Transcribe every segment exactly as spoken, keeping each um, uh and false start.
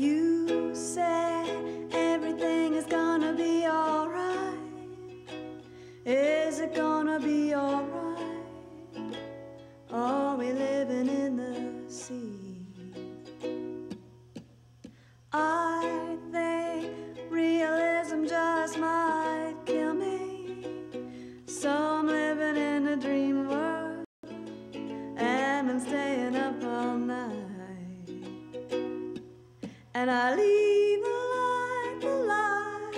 You said everything is gonna be alright. Is it gonna be alright? Are we living in the sea? I think realism just might kill me, so I'm living in a dream world and I'm staying up all night. And I leave a light, the light,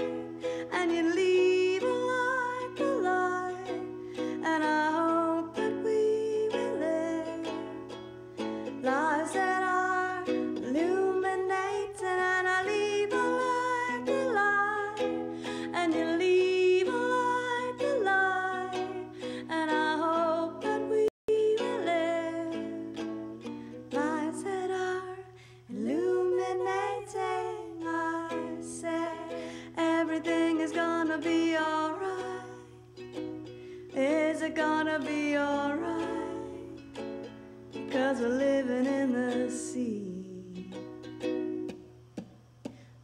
and you leave a light, the light, and I hope that we will live lives that are illuminated. And I leave a light, the light, and you leave a light, the light, and I hope that we will live lives that are illuminated. I said everything is gonna be alright. Is it gonna be alright? Because we're living in the sea.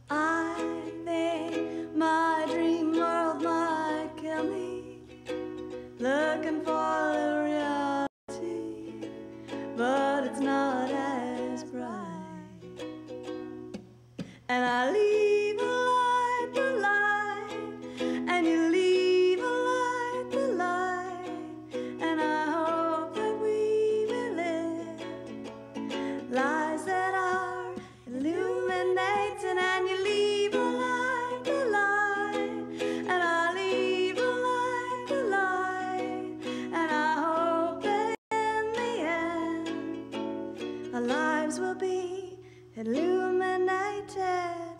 I think my dream world might kill me, looking for the reality, but it's not as bright. And I leave a light, the light, and you leave a light, the light, and I hope that we will live lives that are illuminating. And you leave a light, the light, and I leave a light, the light, and I hope that in the end our lives will be illuminated.